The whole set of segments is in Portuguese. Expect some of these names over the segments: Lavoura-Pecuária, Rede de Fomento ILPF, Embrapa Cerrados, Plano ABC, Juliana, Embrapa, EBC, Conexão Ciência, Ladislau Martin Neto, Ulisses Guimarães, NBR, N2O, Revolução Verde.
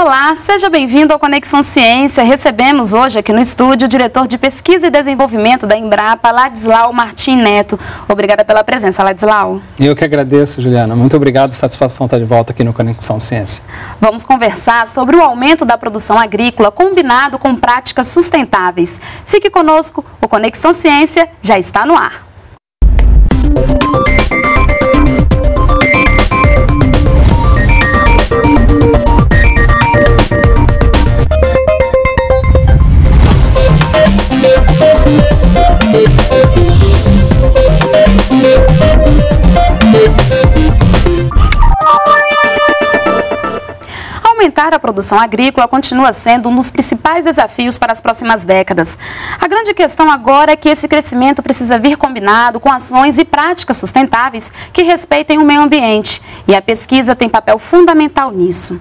Olá, seja bem-vindo ao Conexão Ciência. Recebemos hoje aqui no estúdio o diretor de Pesquisa e Desenvolvimento da Embrapa, Ladislau Martin Neto. Obrigada pela presença, Ladislau. Eu que agradeço, Juliana. Muito obrigado, satisfação estar de volta aqui no Conexão Ciência. Vamos conversar sobre o aumento da produção agrícola combinado com práticas sustentáveis. Fique conosco, o Conexão Ciência já está no ar. Aumentar a produção agrícola continua sendo um dos principais desafios para as próximas décadas. A grande questão agora é que esse crescimento precisa vir combinado com ações e práticas sustentáveis que respeitem o meio ambiente. E a pesquisa tem papel fundamental nisso.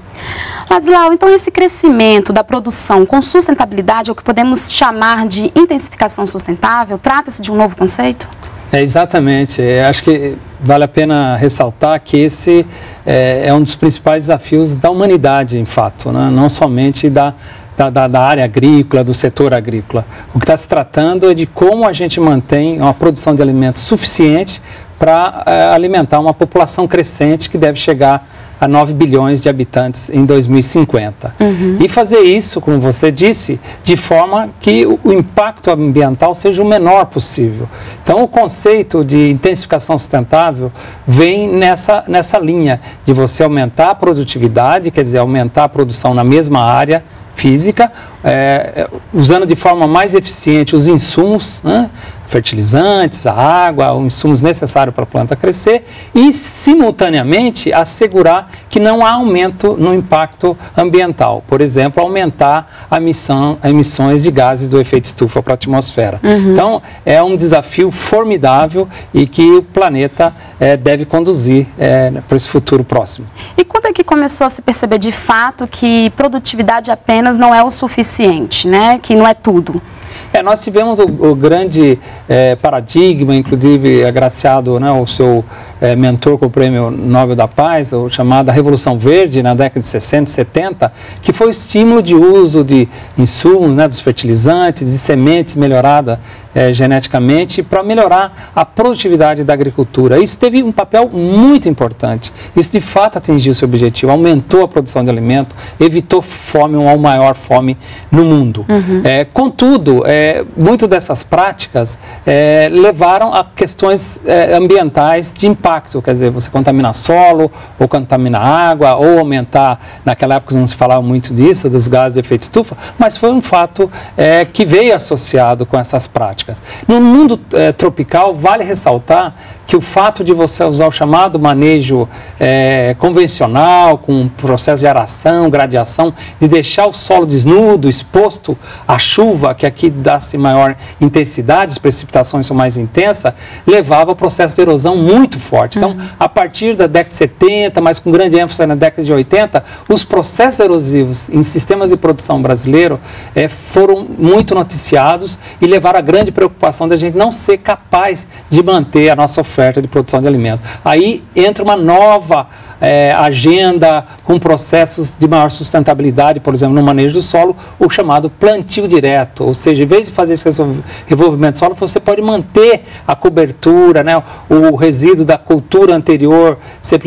Ladislau, então esse crescimento da produção com sustentabilidade, é o que podemos chamar de intensificação sustentável, trata-se de um novo conceito? É, exatamente. Acho que vale a pena ressaltar que esse é um dos principais desafios da humanidade, em fato, né? Não somente da área agrícola, do setor agrícola. O que está se tratando é de como a gente mantém uma produção de alimentos suficiente para alimentar uma população crescente que deve chegar a 9 bilhões de habitantes em 2050. E fazer isso, como você disse, de forma que o impacto ambiental seja o menor possível. Então, o conceito de intensificação sustentável vem nessa linha de você aumentar a produtividade, quer dizer, aumentar a produção na mesma área física, usando de forma mais eficiente os insumos, né? Fertilizantes, a água, os insumos necessários para a planta crescer e, simultaneamente, assegurar que não há aumento no impacto ambiental. Por exemplo, aumentar emissões de gases do efeito estufa para a atmosfera. Então, é um desafio formidável e que o planeta deve conduzir para esse futuro próximo. E quando é que começou a se perceber de fato que produtividade apenas não é o suficiente, né? Que não é tudo? Nós tivemos o grande paradigma, inclusive agraciado, né, o seu mentor com o Prêmio Nobel da Paz, o chamado Revolução Verde, na década de 60, 70, que foi o estímulo de uso de insumos, né, dos fertilizantes, de sementes melhoradas geneticamente, para melhorar a produtividade da agricultura. Isso teve um papel muito importante. Isso, de fato, atingiu seu objetivo, aumentou a produção de alimento, evitou fome, uma maior fome no mundo. Contudo, muito dessas práticas levaram a questões ambientais de impacto, quer dizer, você contaminar solo, ou contaminar água, ou aumentar, naquela época não se falava muito disso, dos gases de efeito estufa, mas foi um fato que veio associado com essas práticas. No mundo tropical, vale ressaltar que o fato de você usar o chamado manejo convencional, com um processo de aração, gradiação, de deixar o solo desnudo, exposto à chuva, que aqui dá-se maior intensidade, as precipitações são mais intensas, levava ao processo de erosão muito forte. Então, a partir da década de 70, mas com grande ênfase na década de 80, os processos erosivos em sistemas de produção brasileiro foram muito noticiados e levaram a grande preocupação da gente não ser capaz de manter a nossa oferta de produção de alimento. Aí entra uma nova agenda com processos de maior sustentabilidade, por exemplo, no manejo do solo, o chamado plantio direto, ou seja, em vez de fazer esse revolvimento do solo, você pode manter a cobertura, né, o resíduo da cultura anterior ser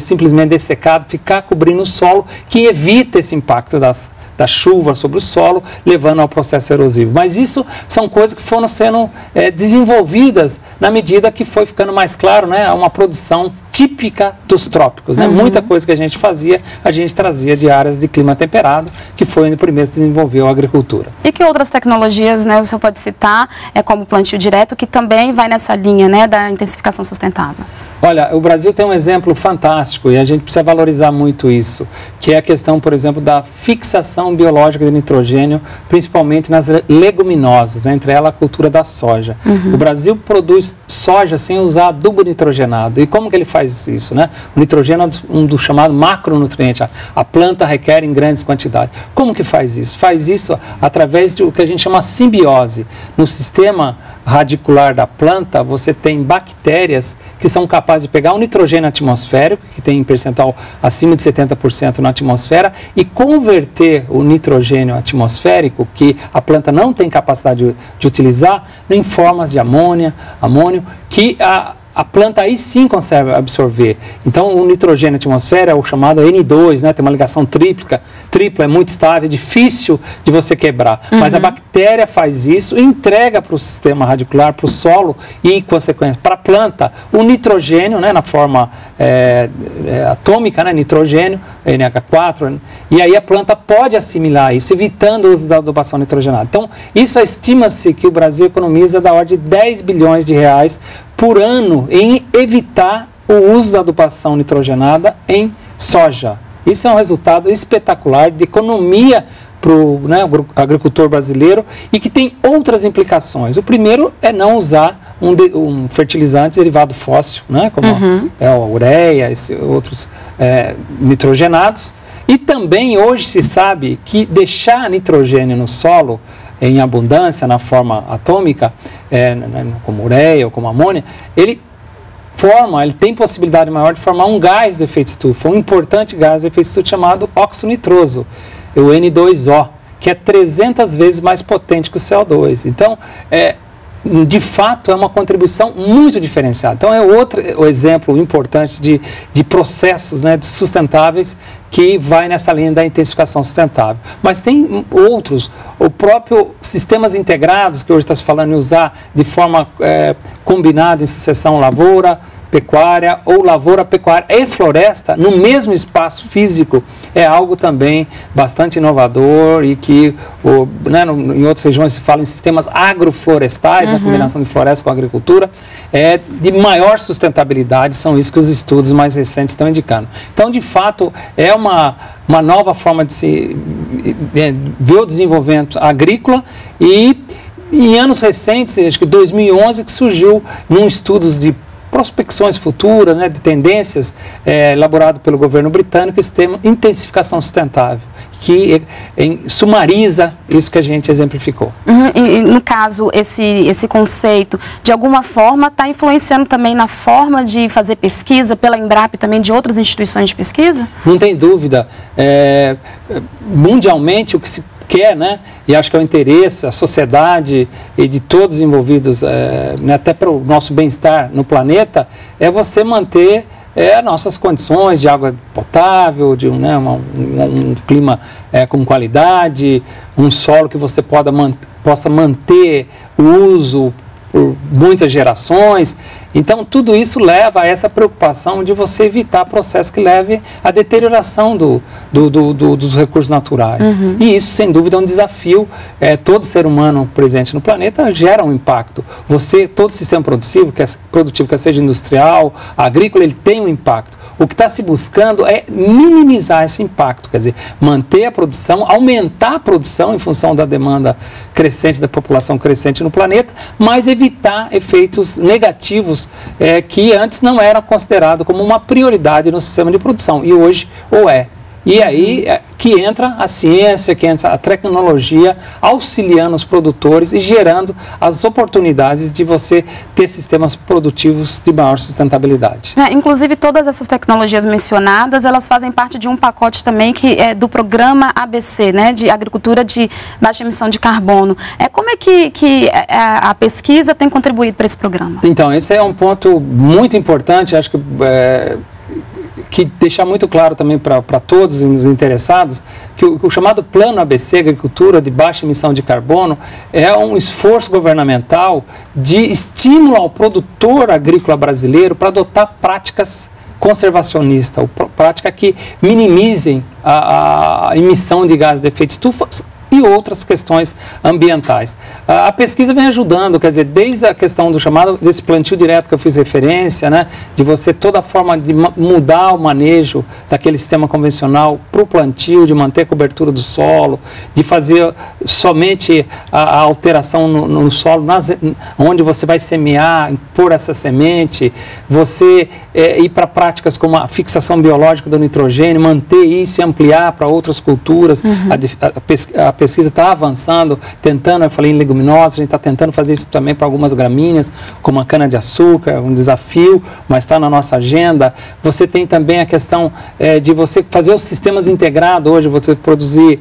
simplesmente dessecado, ficar cobrindo o solo, que evita esse impacto da chuva sobre o solo, levando ao processo erosivo. Mas isso são coisas que foram sendo desenvolvidas na medida que foi ficando mais claro, né, uma produção típica dos trópicos, né? Muita coisa que a gente fazia, a gente trazia de áreas de clima temperado, que foi onde primeiro se desenvolveu a agricultura. E que outras tecnologias, né, o senhor pode citar, como o plantio direto, que também vai nessa linha, né, da intensificação sustentável? Olha, o Brasil tem um exemplo fantástico e a gente precisa valorizar muito isso, que é a questão, por exemplo, da fixação biológica de nitrogênio, principalmente nas leguminosas, né, entre elas a cultura da soja. O Brasil produz soja sem usar adubo nitrogenado. E como que ele faz isso, né? O nitrogênio é um dos chamados macronutrientes, a planta requer em grandes quantidades. Como que faz isso? Faz isso através do que a gente chama simbiose. No sistema radicular da planta, você tem bactérias que são capazes capaz de pegar o nitrogênio atmosférico, que tem em percentual acima de 70% na atmosfera, e converter o nitrogênio atmosférico, que a planta não tem capacidade de utilizar, em formas de amônio, que a planta aí sim consegue absorver. Então, o nitrogênio atmosférico é o chamado N2, né? Tem uma ligação tripla, é muito estável, é difícil de você quebrar. Mas a bactéria faz isso, entrega para o sistema radicular, para o solo e, consequência, para a planta, o nitrogênio, né? Na forma atômica, né? Nitrogênio, NH4, e aí a planta pode assimilar isso, evitando o uso da adubação nitrogenada. Então, isso estima-se que o Brasil economiza da ordem de 10 bilhões de reais por ano em evitar o uso da adubação nitrogenada em soja. Isso é um resultado espetacular de economia para o agricultor brasileiro e que tem outras implicações. O primeiro é não usar um fertilizante derivado fóssil, né, como a ureia e outros nitrogenados. E também hoje se sabe que deixar nitrogênio no solo em abundância, na forma atômica, como ureia ou como amônia, ele tem possibilidade maior de formar um gás do efeito estufa, um importante gás do efeito estufa chamado óxido nitroso, o N2O, que é 300 vezes mais potente que o CO2. Então, de fato, é uma contribuição muito diferenciada. Então, é outro exemplo importante de processos, né, sustentáveis, que vai nessa linha da intensificação sustentável. Mas tem outros, o próprio sistemas integrados, que hoje está se falando em usar de forma combinada em sucessão lavoura, pecuária ou lavoura, pecuária e floresta no mesmo espaço físico, é algo também bastante inovador e que em outras regiões se fala em sistemas agroflorestais, na combinação de floresta com agricultura, de maior sustentabilidade, são isso que os estudos mais recentes estão indicando. Então, de fato, é uma nova forma de se ver o desenvolvimento agrícola e em anos recentes, acho que 2011, que surgiu num estudo de prospecções futuras, né, de tendências, elaborado pelo governo britânico, esse tema intensificação sustentável, que sumariza isso que a gente exemplificou. E, no caso, esse conceito, de alguma forma, está influenciando também na forma de fazer pesquisa, pela Embrapa e também de outras instituições de pesquisa? Não tem dúvida. Mundialmente, o que se quer, né? E acho que é o interesse, a sociedade e de todos envolvidos, até para o nosso bem-estar no planeta, é você manter nossas condições de água potável, de um clima com qualidade, um solo que você possa manter o uso por muitas gerações. Então, tudo isso leva a essa preocupação de você evitar processo que leve à deterioração dos recursos naturais. E isso, sem dúvida, é um desafio. Todo ser humano presente no planeta gera um impacto. Todo sistema produtivo, quer seja industrial, agrícola, ele tem um impacto. O que está se buscando é minimizar esse impacto, quer dizer, manter a produção, aumentar a produção em função da demanda crescente, da população crescente no planeta, mas evitar efeitos negativos que antes não era considerado como uma prioridade no sistema de produção, e hoje é. E aí que entra a ciência, que entra a tecnologia, auxiliando os produtores e gerando as oportunidades de você ter sistemas produtivos de maior sustentabilidade. Inclusive, todas essas tecnologias mencionadas, elas fazem parte de um pacote também que é do programa ABC, né, de agricultura de baixa emissão de carbono. Como é que a pesquisa tem contribuído para esse programa? Então, esse é um ponto muito importante, acho que deixar muito claro também para todos os interessados, que o chamado Plano ABC, Agricultura de Baixa Emissão de Carbono, é um esforço governamental de estímulo ao produtor agrícola brasileiro para adotar práticas conservacionistas, práticas que minimizem a emissão de gases de efeito estufa e outras questões ambientais. A pesquisa vem ajudando, quer dizer, desde a questão do chamado desse plantio direto que eu fiz referência, né, de você toda forma de mudar o manejo daquele sistema convencional para o plantio, de manter a cobertura do solo, de fazer somente a alteração no solo, onde você vai semear, pôr essa semente, você ir para práticas como a fixação biológica do nitrogênio, manter isso e ampliar para outras culturas, a pesquisa está avançando, tentando, eu falei em leguminosas, a gente está tentando fazer isso também para algumas gramíneas, como a cana-de-açúcar, um desafio, mas está na nossa agenda. Você tem também a questão de você fazer os sistemas integrados hoje, você produzir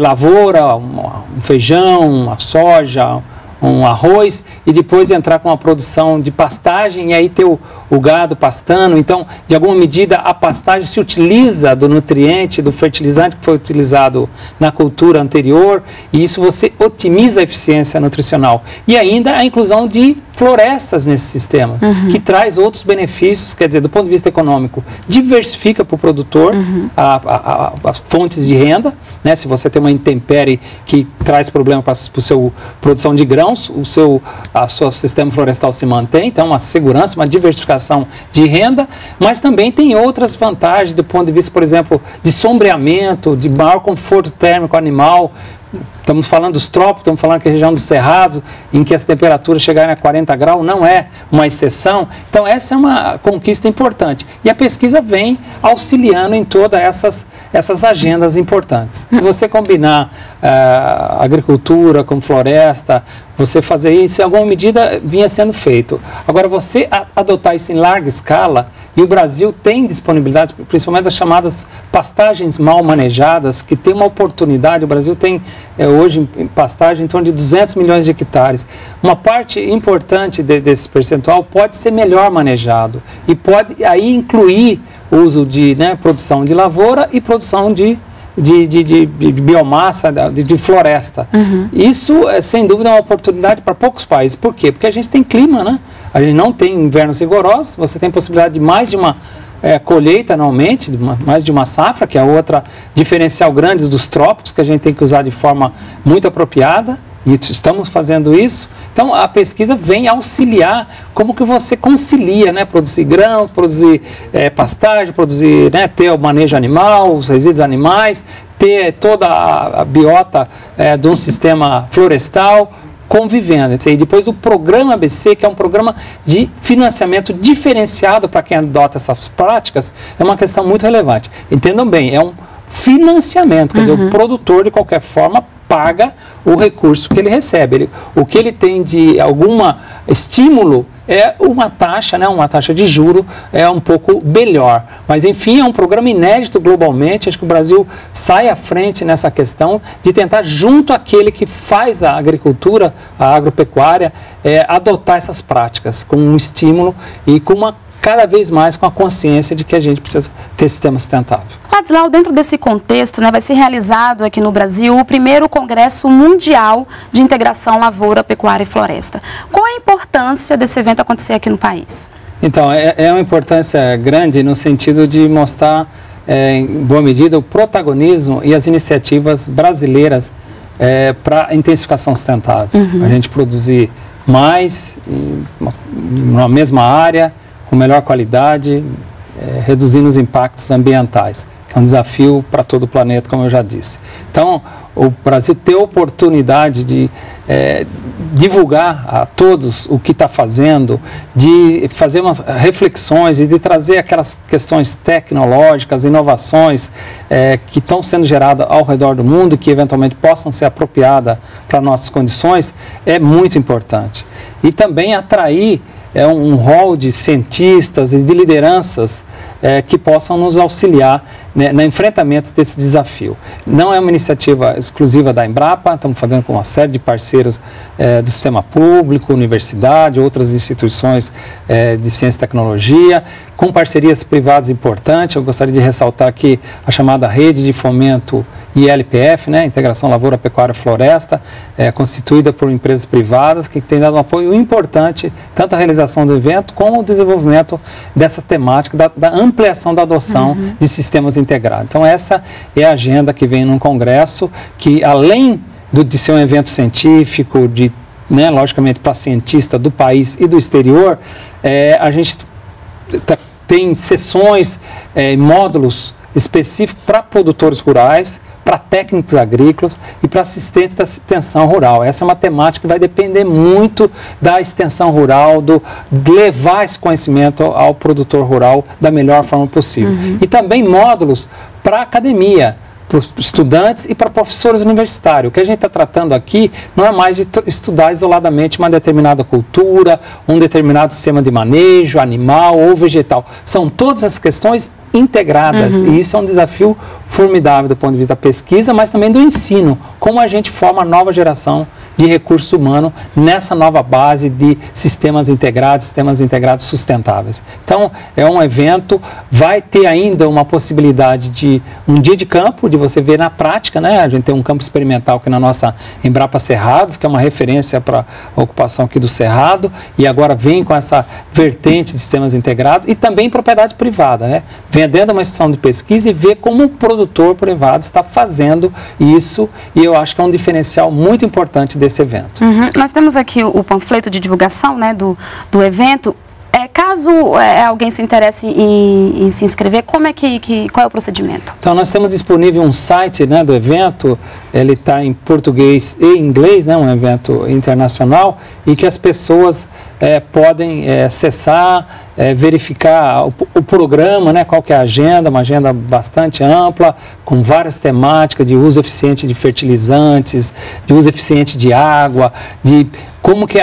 lavoura, um feijão, uma soja, um arroz e depois entrar com a produção de pastagem e aí ter o gado pastando. Então, de alguma medida, a pastagem se utiliza do nutriente, do fertilizante que foi utilizado na cultura anterior e isso você otimiza a eficiência nutricional. E ainda a inclusão de florestas nesses sistemas, que traz outros benefícios, quer dizer, do ponto de vista econômico, diversifica para o produtor as fontes de renda, né? Se você tem uma intempérie que traz problema para a sua produção de grão, o seu sistema florestal se mantém, então uma segurança, uma diversificação de renda, mas também tem outras vantagens do ponto de vista, por exemplo, de sombreamento, de maior conforto térmico animal. Estamos falando dos trópicos, estamos falando que a região dos Cerrados, em que as temperaturas chegarem a 40 graus, não é uma exceção. Então essa é uma conquista importante. E a pesquisa vem auxiliando em todas essas agendas importantes. E você combinar agricultura com floresta, você fazer isso, em alguma medida vinha sendo feito. Agora você adotar isso em larga escala, e o Brasil tem disponibilidade, principalmente as chamadas pastagens mal manejadas, que tem uma oportunidade, o Brasil tem... hoje em pastagem em torno de 200 milhões de hectares. Uma parte importante desse percentual pode ser melhor manejado e pode aí incluir o uso de produção de lavoura e produção de biomassa, de floresta. Isso, sem dúvida, é uma oportunidade para poucos países. Por quê? Porque a gente tem clima, né? A gente não tem invernos rigorosos, você tem possibilidade de mais de uma colheita anualmente, mais de uma safra, que é outra diferencial grande dos trópicos, que a gente tem que usar de forma muito apropriada, e estamos fazendo isso. Então a pesquisa vem auxiliar como que você concilia, produzir grãos, produzir pastagem, produzir, ter o manejo animal, os resíduos animais, ter toda a biota de um sistema florestal, convivendo. E depois do programa ABC, que é um programa de financiamento diferenciado para quem adota essas práticas, é uma questão muito relevante. Entendam bem, é um financiamento, quer dizer, o produtor de qualquer forma paga o recurso que ele recebe. O que ele tem de alguma estímulo é uma taxa, uma taxa de juro é um pouco melhor. Mas enfim, é um programa inédito globalmente, acho que o Brasil sai à frente nessa questão de tentar, junto àquele que faz a agricultura, a agropecuária, adotar essas práticas com um estímulo e com uma cada vez mais com a consciência de que a gente precisa ter sistema sustentável. Ladislau, dentro desse contexto, vai ser realizado aqui no Brasil o primeiro Congresso Mundial de Integração Lavoura, Pecuária e Floresta. Qual a importância desse evento acontecer aqui no país? Então, é uma importância grande no sentido de mostrar, em boa medida, o protagonismo e as iniciativas brasileiras para a intensificação sustentável. A gente produzir mais, na mesma área, com melhor qualidade, reduzindo os impactos ambientais, que é um desafio para todo o planeta, como eu já disse. Então, o Brasil ter a oportunidade de divulgar a todos o que está fazendo, de fazer umas reflexões e de trazer aquelas questões tecnológicas, inovações que estão sendo geradas ao redor do mundo e que eventualmente possam ser apropriadas para nossas condições, é muito importante. E também atrair um rol de cientistas e de lideranças que possam nos auxiliar no enfrentamento desse desafio. Não é uma iniciativa exclusiva da Embrapa, estamos fazendo com uma série de parceiros do sistema público, universidade, outras instituições de ciência e tecnologia, com parcerias privadas importantes. Eu gostaria de ressaltar aqui a chamada Rede de Fomento ILPF, Integração Lavoura, Pecuária e Floresta, constituída por empresas privadas, que tem dado um apoio importante, tanto à realização do evento, como ao desenvolvimento dessa temática, da ampliação da adoção de sistemas integrados. Então essa é a agenda que vem num congresso, que além de ser um evento científico, logicamente para cientista do país e do exterior, a gente tem sessões, módulos específicos para produtores rurais, para técnicos agrícolas e para assistentes da extensão rural. Essa é uma temática que vai depender muito da extensão rural, de levar esse conhecimento ao produtor rural da melhor forma possível. E também módulos para a academia, para os estudantes e para professores universitários. O que a gente está tratando aqui não é mais de estudar isoladamente uma determinada cultura, um determinado sistema de manejo, animal ou vegetal. São todas as questões integradas, e isso é um desafio formidável do ponto de vista da pesquisa, mas também do ensino, como a gente forma a nova geração de recursos humanos nessa nova base de sistemas integrados sustentáveis. Então, é um evento, vai ter ainda uma possibilidade de um dia de campo, de você ver na prática, né? A gente tem um campo experimental que na nossa Embrapa Cerrados, que é uma referência para a ocupação aqui do Cerrado, e agora vem com essa vertente de sistemas integrados e também propriedade privada, né? Vem dentro de uma instituição de pesquisa e ver como um produtor privado está fazendo isso, e eu acho que é um diferencial muito importante desse evento. Nós temos aqui o panfleto de divulgação, né, do evento. Caso alguém se interesse em se inscrever, como é qual é o procedimento? Então, nós temos disponível um site, né, do evento, ele está em português e inglês, né, um evento internacional, e que as pessoas podem acessar, verificar o programa, né, qual que é a agenda, uma agenda bastante ampla, com várias temáticas de uso eficiente de fertilizantes, de uso eficiente de água, de como que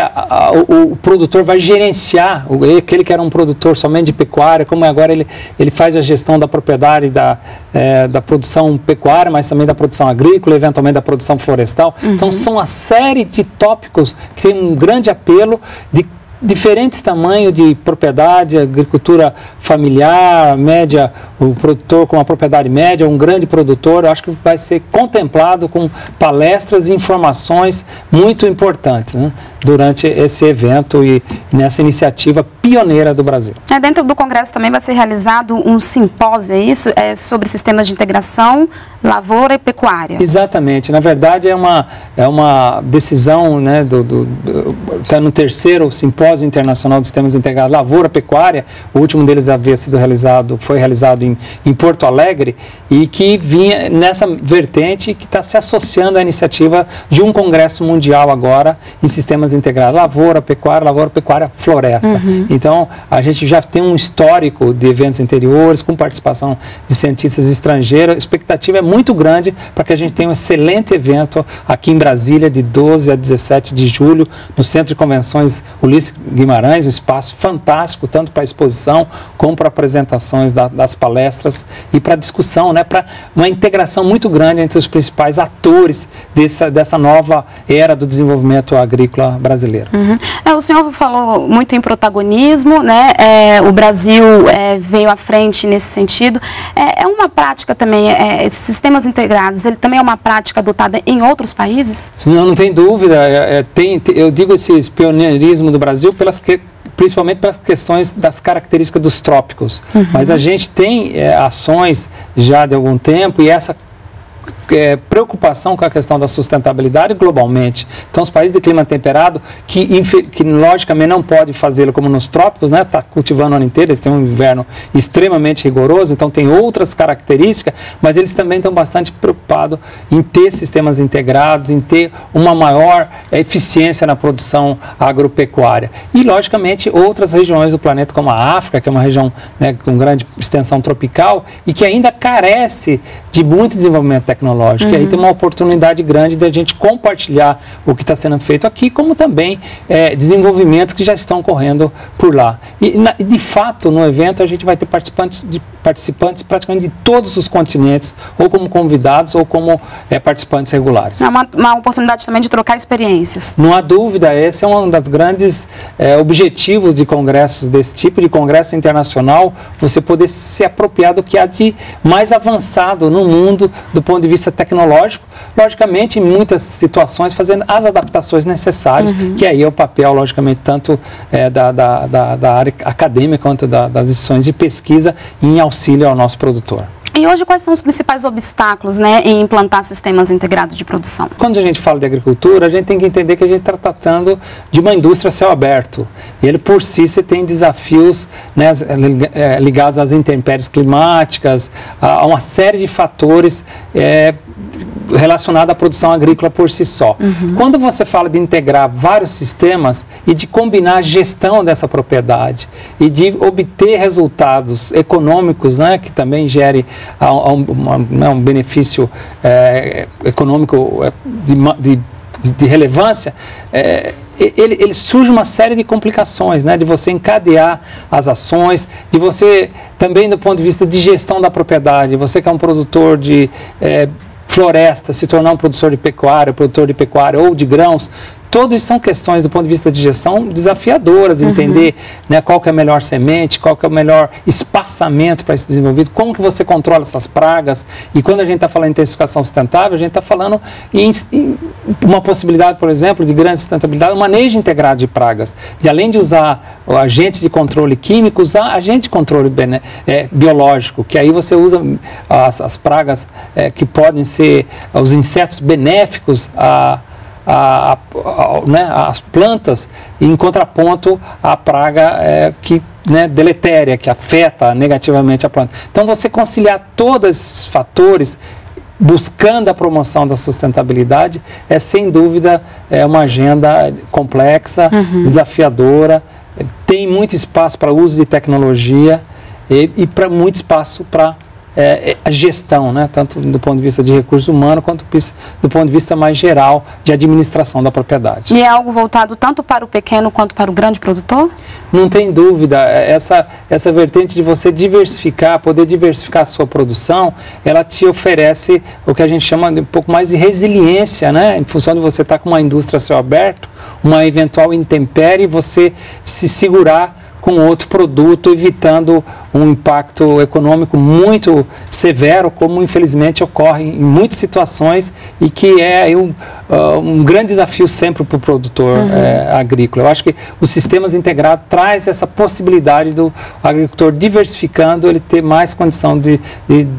o produtor vai gerenciar, aquele que era um produtor somente de pecuária, como agora ele faz a gestão da propriedade, da produção pecuária, mas também da produção agrícola, eventualmente da produção florestal. Então, são uma série de tópicos que tem um grande apelo de diferentes tamanhos de propriedade, agricultura familiar, média, o produtor com uma propriedade média, um grande produtor. Eu acho que vai ser contemplado com palestras e informações muito importantes, né, durante esse evento e nessa iniciativa pioneira do Brasil. Dentro do Congresso também vai ser realizado um simpósio, é isso? Sobre sistemas de integração, lavoura e pecuária. Exatamente. Na verdade, é uma decisão, né, tá no terceiro simpósio internacional de sistemas integrados, lavoura, pecuária. O último deles foi realizado em Porto Alegre, e que vinha nessa vertente que está se associando à iniciativa de um congresso mundial agora em sistemas integrados, lavoura, pecuária, floresta. Então, a gente já tem um histórico de eventos anteriores, com participação de cientistas estrangeiros. A expectativa é muito grande para que a gente tenha um excelente evento aqui em Brasília, de 12 a 17 de julho, no Centro de Convenções Ulisses Guimarães, um espaço fantástico, tanto para exposição como para apresentações das palestras e para discussão, né, para uma integração muito grande entre os principais atores dessa nova era do desenvolvimento agrícola brasileiro. O senhor falou muito em protagonismo, né? O Brasil veio à frente nesse sentido. É uma prática também, esses sistemas integrados, ele também é uma prática adotada em outros países? Não tem dúvida. Eu digo esse pioneirismo do Brasil principalmente pelas questões das características dos trópicos. Mas a gente tem ações já de algum tempo, e essa preocupação com a questão da sustentabilidade globalmente. Então, os países de clima temperado, que logicamente não pode fazê-lo como nos trópicos, né, tá cultivando o ano inteiro, eles têm um inverno extremamente rigoroso, então tem outras características, mas eles também estão bastante preocupados em ter sistemas integrados, em ter uma maior eficiência na produção agropecuária. E, logicamente, outras regiões do planeta, como a África, que é uma região, né, com grande extensão tropical, e que ainda carece de muito desenvolvimento tecnológico. E aí tem uma oportunidade grande de a gente compartilhar o que está sendo feito aqui, como também desenvolvimentos que já estão correndo por lá. E de fato, no evento, a gente vai ter participantes praticamente de todos os continentes, ou como convidados, ou como participantes regulares. É uma oportunidade também de trocar experiências. Não há dúvida, esse é um dos grandes objetivos de congressos desse tipo, de congresso internacional, você poder se apropriar do que há de mais avançado no mundo, do ponto de vista tecnológico, logicamente em muitas situações fazendo as adaptações necessárias, que aí é o papel logicamente tanto da área acadêmica quanto das instituições de pesquisa, em auxílio ao nosso produtor. E hoje, quais são os principais obstáculos, né, em implantar sistemas integrados de produção? Quando a gente fala de agricultura, a gente tem que entender que a gente está tratando de uma indústria a céu aberto. Ele, por si, você tem desafios, né, ligados às intempéries climáticas, a uma série de fatores relacionada à produção agrícola por si só. Uhum. Quando você fala de integrar vários sistemas e de combinar a gestão dessa propriedade e de obter resultados econômicos, né, que também gere um benefício econômico de relevância, ele surge uma série de complicações, né? De você encadear as ações, de você também do ponto de vista de gestão da propriedade, você que é um produtor de floresta, se tornar um produtor de pecuária ou de grãos, todas são questões do ponto de vista de gestão desafiadoras, entender, né, qual que é a melhor semente, qual que é o melhor espaçamento para esse desenvolvido, como que você controla essas pragas. E quando a gente está falando em intensificação sustentável, a gente está falando em uma possibilidade, por exemplo, de grande sustentabilidade, um manejo integrado de pragas, de além de usar agentes de controle químico, usar agente de controle biológico, que aí você usa as pragas que podem ser os insetos benéficos às plantas, em contraponto à praga que, né, deletéria, que afeta negativamente a planta. Então você conciliar todos esses fatores buscando a promoção da sustentabilidade é sem dúvida uma agenda complexa, desafiadora, tem muito espaço para uso de tecnologia e para muito espaço para a gestão, né? Tanto do ponto de vista de recurso humano, quanto do ponto de vista mais geral de administração da propriedade. E é algo voltado tanto para o pequeno quanto para o grande produtor? Não tem dúvida, essa vertente de você diversificar, poder diversificar a sua produção, ela te oferece o que a gente chama de um pouco mais de resiliência, né? Em função de você estar com uma indústria a céu aberto, uma eventual intempérie, você se segurar com outro produto, evitando um impacto econômico muito severo, como infelizmente ocorre em muitas situações e que é um grande desafio sempre para o produtor agrícola. Eu acho que os sistemas integrados traz essa possibilidade do agricultor diversificando, ele ter mais condição de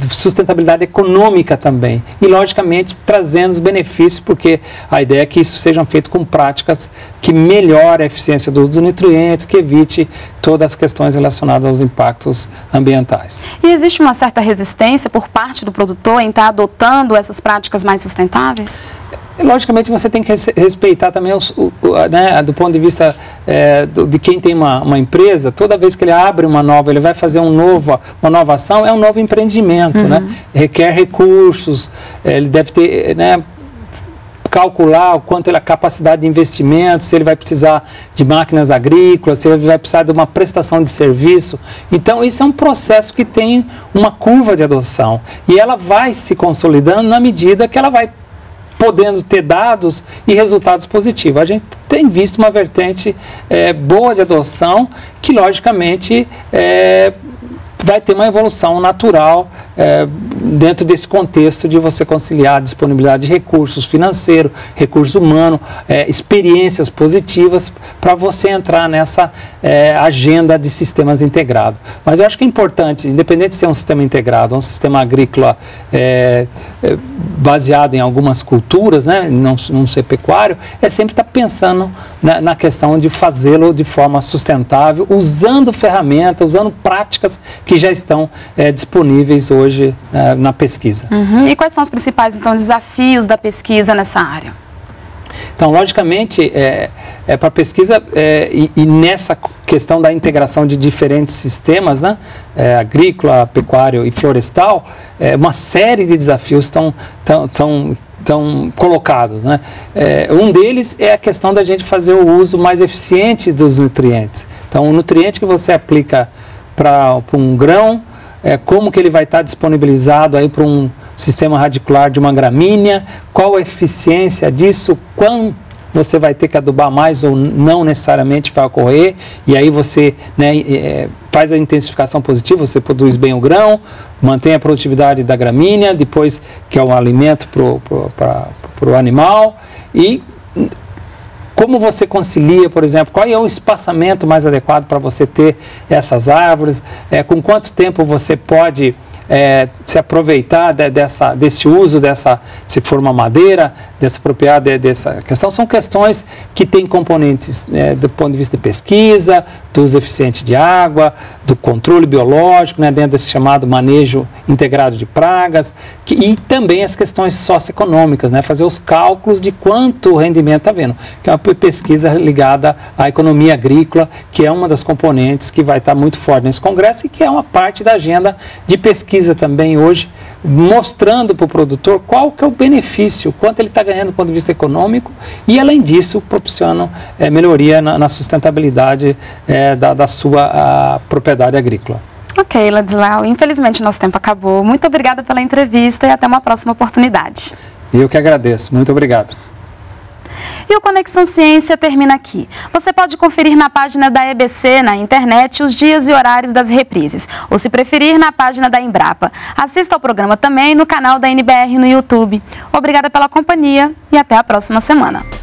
sustentabilidade econômica também e, logicamente, trazendo os benefícios, porque a ideia é que isso seja feito com práticas que melhore a eficiência dos nutrientes, que evite todas as questões relacionadas aos impactos ambientais. E existe uma certa resistência por parte do produtor em estar adotando essas práticas mais sustentáveis? Logicamente você tem que respeitar também, né, do ponto de vista de quem tem uma empresa, toda vez que ele abre uma nova, ele vai fazer uma nova ação, é um novo empreendimento, né? Requer recursos, ele deve ter, né, calcular o quanto ele a capacidade de investimento, se ele vai precisar de máquinas agrícolas, se ele vai precisar de uma prestação de serviço. Então, isso é um processo que tem uma curva de adoção e ela vai se consolidando na medida que ela vai podendo ter dados e resultados positivos. A gente tem visto uma vertente boa de adoção que, logicamente, vai ter uma evolução natural dentro desse contexto de você conciliar a disponibilidade de recursos financeiros, recurso humano, experiências positivas para você entrar nessa agenda de sistemas integrados. Mas eu acho que é importante, independente de ser um sistema integrado, um sistema agrícola baseado em algumas culturas, né, não ser pecuário, é sempre estar pensando na questão de fazê-lo de forma sustentável, usando ferramentas, usando práticas que já estão disponíveis hoje na pesquisa. E quais são os principais, então, desafios da pesquisa nessa área? Então, logicamente, para a pesquisa e nessa questão da integração de diferentes sistemas, né, agrícola, pecuário e florestal, uma série de desafios estão colocados, né? Um deles é a questão da gente fazer o uso mais eficiente dos nutrientes. Então, o nutriente que você aplica para um grão, como que ele vai estar disponibilizado aí para um sistema radicular de uma gramínea, qual a eficiência disso, quanto você vai ter que adubar mais ou não necessariamente vai ocorrer, e aí você, né, faz a intensificação positiva, você produz bem o grão, mantém a produtividade da gramínea, depois que é um alimento para o animal, e como você concilia, por exemplo, qual é o espaçamento mais adequado para você ter essas árvores, com quanto tempo você pode se aproveitar desse uso, se for uma madeira, dessa propriedade, dessa questão, são questões que têm componentes do ponto de vista de pesquisa, do uso eficiente de água, do controle biológico, dentro desse chamado manejo integrado de pragas, e também as questões socioeconômicas, fazer os cálculos de quanto rendimento está havendo, que é uma pesquisa ligada à economia agrícola, que é uma das componentes que vai estar muito forte nesse congresso e que é uma parte da agenda de pesquisa também hoje, mostrando para o produtor qual que é o benefício, quanto ele está ganhando do ponto de vista econômico e, além disso, proporcionam melhoria na sustentabilidade da sua propriedade agrícola. Ok, Ladislau, infelizmente nosso tempo acabou. Muito obrigada pela entrevista e até uma próxima oportunidade. Eu que agradeço, muito obrigado. E o Conexão Ciência termina aqui. Você pode conferir na página da EBC, na internet, os dias e horários das reprises, ou se preferir, na página da Embrapa. Assista ao programa também no canal da NBR no YouTube. Obrigada pela companhia e até a próxima semana.